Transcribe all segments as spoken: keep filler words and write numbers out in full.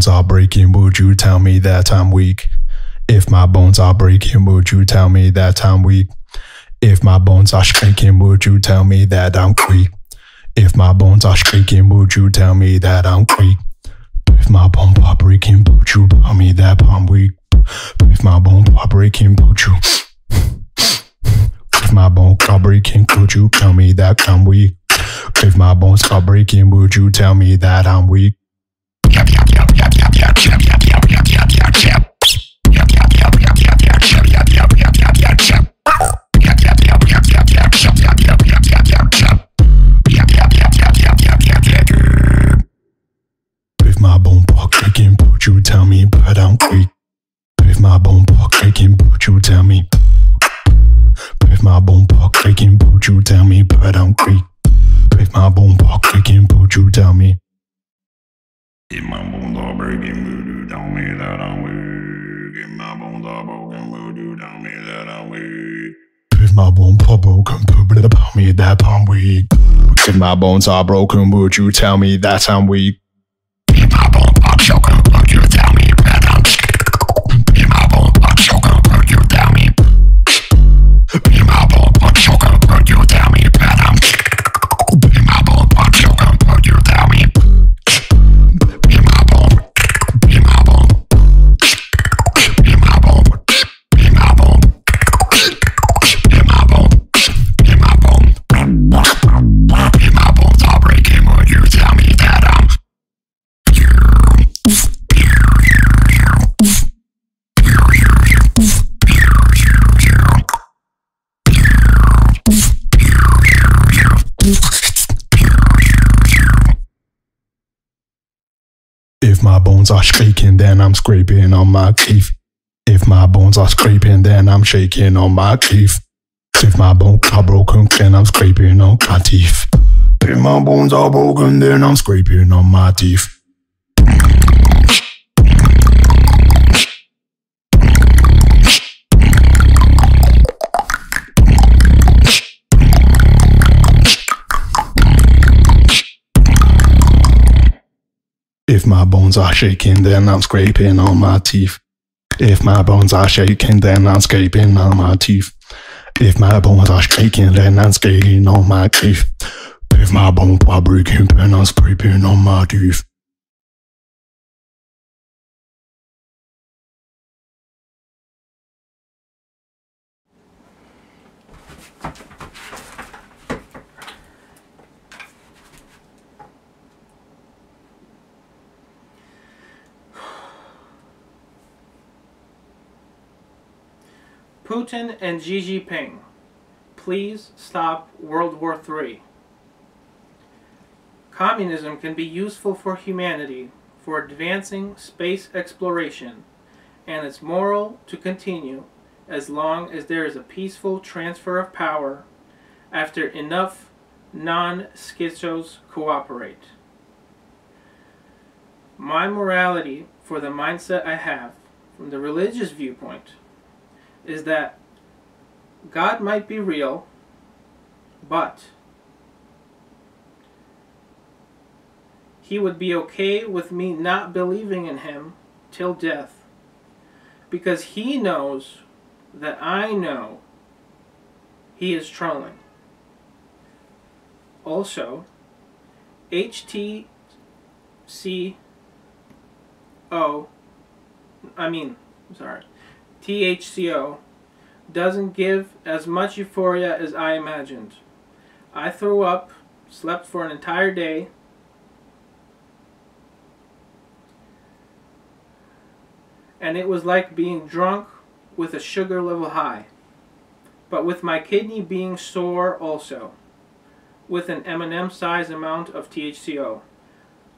bones are breaking, would you tell me that I'm weak? If my bones are breaking, would you tell me that I'm weak? If my bones are shrinking, would you tell me that I'm weak? If my bones are shrinking, would you tell me that I'm weak? If my bones are breaking, would you tell me that I'm weak? If my bones are breaking, would you? If my bones are breaking, would you tell me that I'm weak? If my bones are breaking, would you tell me that I'm weak? If my bones are breaking, would you tell me that I'm weak? If my bones are breaking, would you tell me? If my bones are breaking, would you tell me that I'm weak? If my bones are breaking, would you tell me? If my bones are breaking, would you tell me that I'm weak? If my bones are broken, would you tell me that I'm weak? If my bones are broken, would you tell me that I'm weak? If my bones are broken, would you tell me that I'm weak? If my bones are broken, would you tell me that I'm weak? If my bones are broken, would you tell me? If my bones are broken, would you tell me that I'm weak? If my bones are broken, would you tell me? If my bones, if my bones, if my bones, if my bones, if my bones, if my bones, if my bones are breaking, would you tell me that I'm? If my bones are shaking, then I'm scraping on my teeth. If my bones are scraping, then I'm shaking on my teeth. If my bones are broken, then I'm scraping on my teeth. If my bones are broken, then I'm scraping on my teeth. If my bones are shaking, then I'm scraping on my teeth. If my bones are shaking, then I'm scraping on my teeth. If my bones are shaking, then I'm scraping on my teeth. If my bones are breaking, then I'm scraping on my teeth. Putin and Xi Jinping, please stop World War Three. Communism can be useful for humanity for advancing space exploration, and it's moral to continue as long as there is a peaceful transfer of power after enough non-schizos cooperate. My morality for the mindset I have from the religious viewpoint is that God might be real, but he would be okay with me not believing in him till death, because he knows that I know he is trolling. Also, H T C O, I mean, I'm sorry. T H C O doesn't give as much euphoria as I imagined. I threw up, slept for an entire day, and it was like being drunk with a sugar level high, but with my kidney being sore also, with an M and M size amount of T H C O.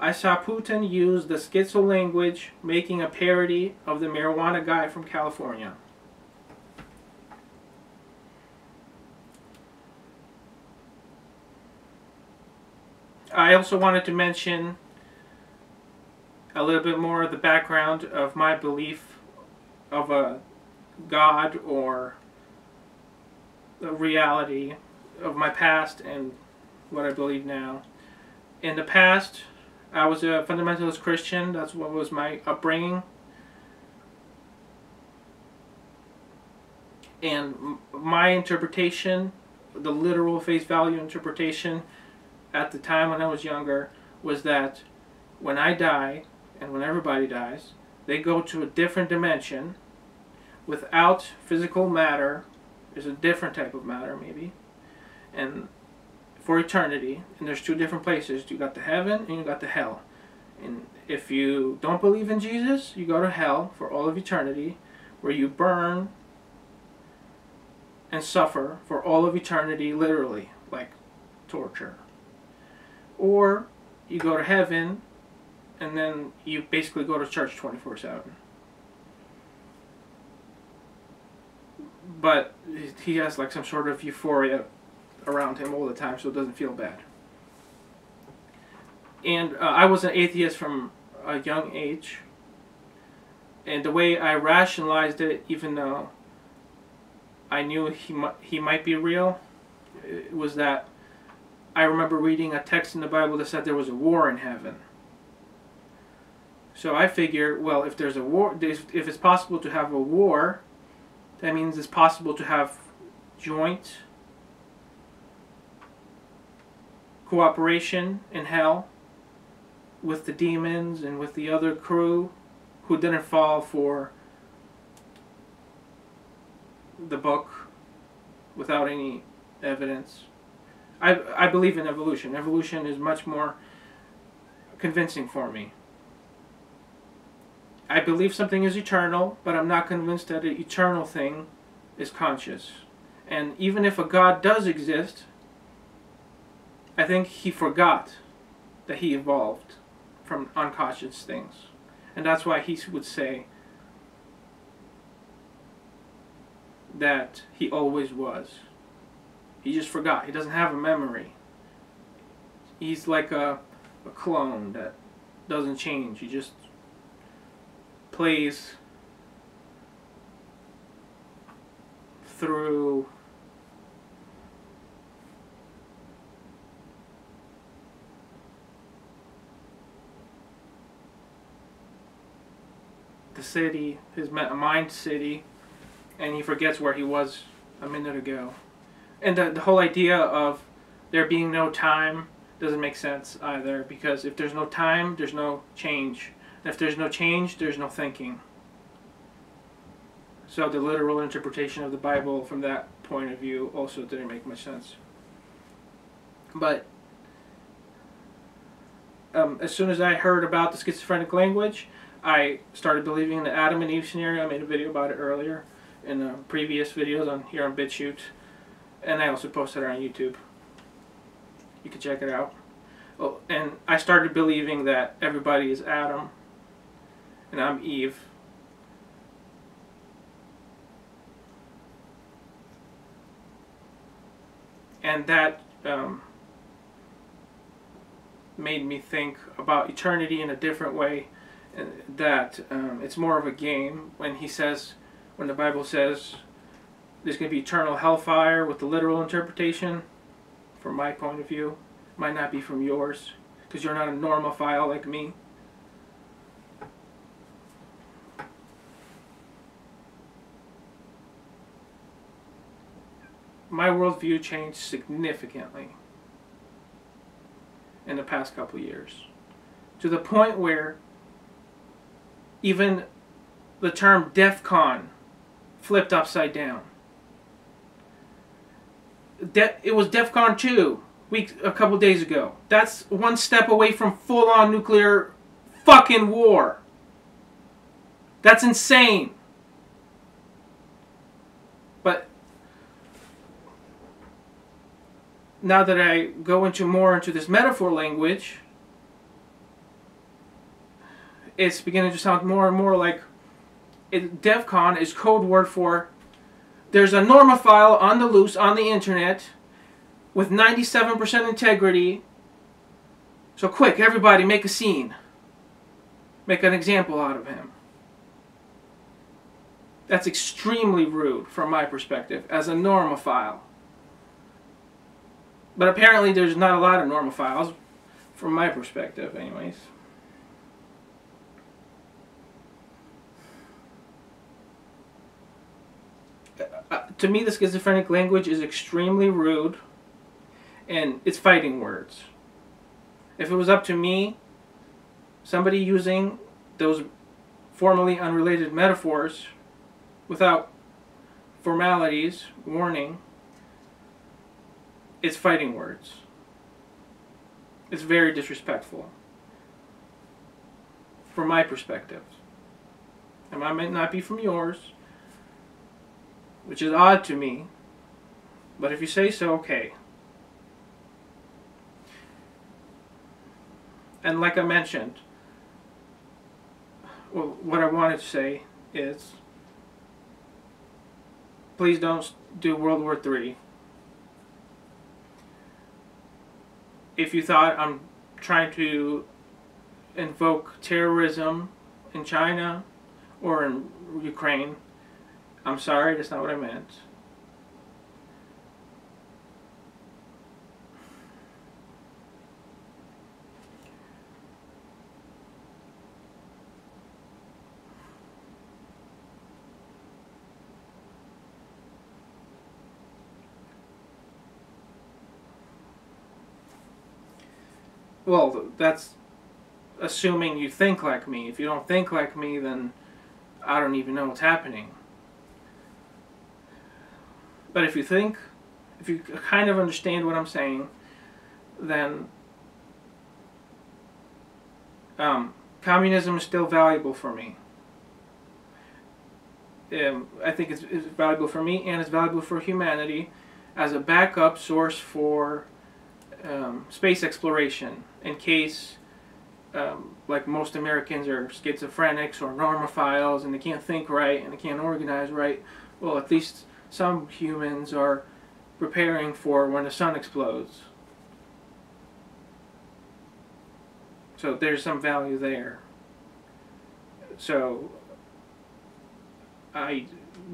I saw Putin use the schizo language, making a parody of the marijuana guy from California. I also wanted to mention a little bit more of the background of my belief of a God or the reality of my past and what I believe now. In the past, I was a fundamentalist Christian. That's what was my upbringing. And my interpretation, the literal face value interpretation at the time when I was younger, was that when I die, and when everybody dies, they go to a different dimension without physical matter. There's a different type of matter, maybe, and for eternity. And there's two different places. You got the heaven and you got the hell. And if you don't believe in Jesus, you go to hell for all of eternity, where you burn and suffer for all of eternity, literally, like torture. Or you go to heaven, and then you basically go to church twenty-four seven. But he has like some sort of euphoria around him all the time, so it doesn't feel bad. And uh, I was an atheist from a young age. And the way I rationalized it, even though I knew he, mu he might be real, it was that I remember reading a text in the Bible that said there was a war in heaven. So I figure, well, if there's a war, if it's possible to have a war, that means it's possible to have joint cooperation in hell with the demons and with the other crew who didn't fall for the book without any evidence. I, I believe in evolution. Evolution is much more convincing for me. I believe something is eternal, but I'm not convinced that an eternal thing is conscious. And even if a God does exist, I think he forgot that he evolved from unconscious things. And that's why he would say that he always was. He just forgot. He doesn't have a memory. He's like a, a clone that doesn't change. He just plays through the city, his mind city, and he forgets where he was a minute ago. And the, the whole idea of there being no time doesn't make sense either, because if there's no time, there's no change. If there's no change, there's no thinking. So the literal interpretation of the Bible from that point of view also didn't make much sense. But um, as soon as I heard about the schizophrenic language, I started believing in the Adam and Eve scenario. I made a video about it earlier in uh, previous videos on here on BitChute. And I also posted it on YouTube. You can check it out. Oh, and I started believing that everybody is Adam and I'm Eve. And that um, made me think about eternity in a different way, and that um, it's more of a game when he says, when the Bible says there's going to be eternal hellfire with the literal interpretation, from my point of view. Might not be from yours, because you're not a normophile like me. My worldview changed significantly in the past couple years, to the point where even the term DEFCON flipped upside down. De it was DEFCON two. Week, a couple days ago. That's one step away from full-on nuclear fucking war. That's insane. But now that I go into more into this metaphor language, it's beginning to sound more and more like it, DEFCON is code word for there's a normophile on the loose on the internet with ninety-seven percent integrity. So quick, everybody, make a scene. Make an example out of him. That's extremely rude from my perspective as a normophile. But apparently there's not a lot of normophiles. from my perspective anyways. Uh, to me, the schizophrenic language is extremely rude, and it's fighting words. If it was up to me, somebody using those formerly unrelated metaphors without formalities, warning, it's fighting words. It's very disrespectful from my perspective. And I might not be from yours, which is odd to me, but if you say so, okay. And like I mentioned, well, what I wanted to say is, please don't do World War Three. If you thought I'm trying to invoke terrorism in China or in Ukraine, I'm sorry, that's not what I meant. Well, that's assuming you think like me. If you don't think like me, then I don't even know what's happening. But if you think, if you kind of understand what I'm saying, then um, communism is still valuable for me. Um, I think it's, it's valuable for me, and it's valuable for humanity as a backup source for Um, space exploration, in case um, like most Americans are schizophrenics or normophiles and they can't think right and they can't organize right. Well, at least some humans are preparing for when the sun explodes. So there's some value there. So I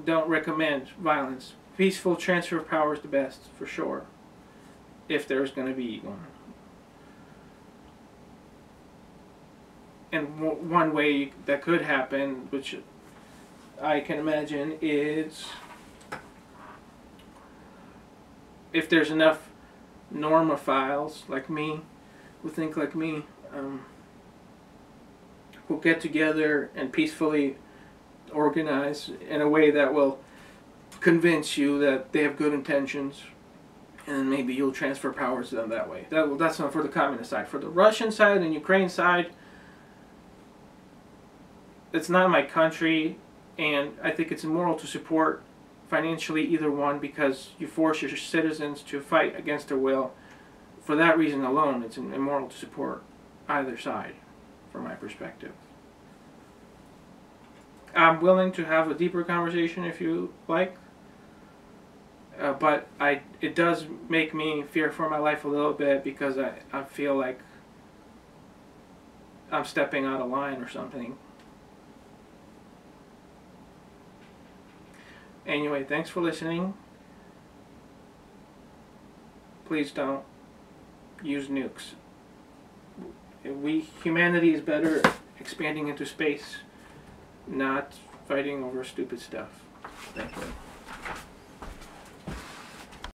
don't recommend violence. Peaceful transfer of power is the best, for sure. If there's going to be one. And w one way that could happen, which I can imagine, is if there's enough normophiles like me, who think like me, um, who get together and peacefully organize in a way that will convince you that they have good intentions. And maybe you'll transfer powers to them that way. That, well, that's not for the communist side. For the Russian side and Ukraine side, it's not my country, and I think it's immoral to support financially either one, because you force your citizens to fight against their will. For that reason alone, it's immoral to support either side, from my perspective. I'm willing to have a deeper conversation if you like. Uh, but I, it does make me fear for my life a little bit, because I, I feel like I'm stepping out of line or something. Anyway, thanks for listening. Please don't use nukes. We, humanity is better expanding into space, not fighting over stupid stuff. Thank you.